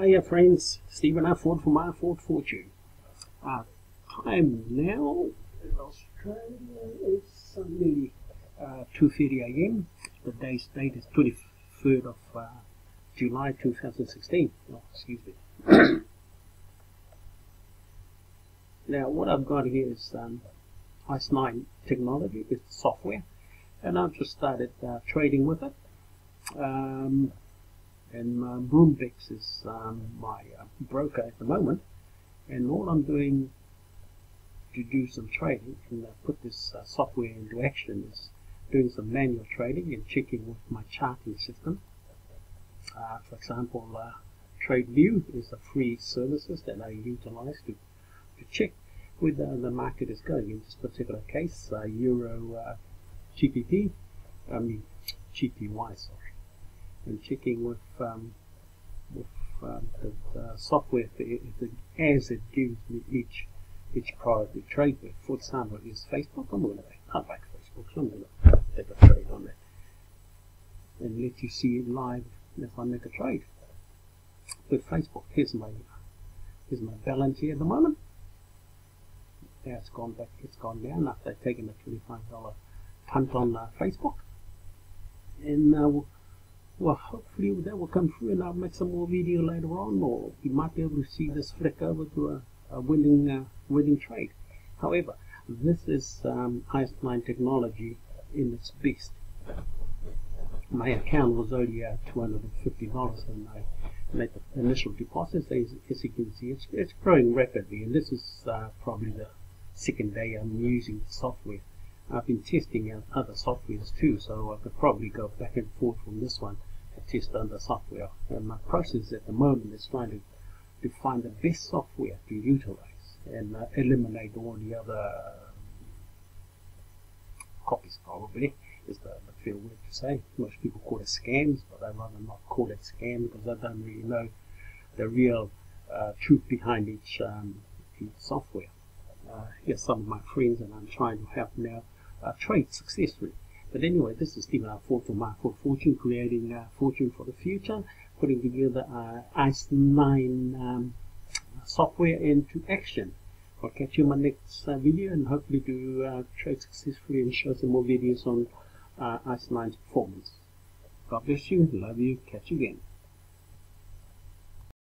Hiya friends, Stephen Afford from Afford Fortune. Time now in Australia is suddenly 2:30 a.m. The day's date is 23rd of July 2016. Oh, excuse me. Now what I've got here is Ice 9 technology. It's software, and I've just started trading with it. And Broombex is my broker at the moment, and all I'm doing to do some trading and put this software into action is doing some manual trading and checking with my charting system. For example, TradeView is a free services that I utilize to check whether the market is going. In this particular case, Euro GPY, sorry. And checking with the software as it gives me each product to trade with. For example, is Facebook. I'm going to cut back Facebook, so I'm going to take a trade on it and let you see it live if I make a trade with Facebook. Here's my balance here at the moment. Now it's gone back. It's gone down after taking a $25 punt on Facebook, and now. Well, hopefully that will come through, and I'll make some more video later on, or you might be able to see this flick over to a winning trade. However, this is Ice 9 technology in its best. My account was only $250 when I made the initial deposits. As you can see, it's growing rapidly, and this is probably the second day I'm using the software. I've been testing out other softwares too, so I could probably go back and forth from this one to test other software. And my process at the moment is trying to find the best software to utilize and eliminate all the other copies, probably, is the fair word to say. Most people call it scams, but I'd rather not call it scam because I don't really know the real truth behind each software. Here's some of my friends, and I'm trying to help now. Trade successfully. But anyway, this is Stephen Afford from Afford Fortune, creating fortune for the future, putting together Ice 9 software into action. I'll catch you in my next video, and hopefully do trade successfully and show some more videos on Ice 9's performance. God bless you, love you, catch you again.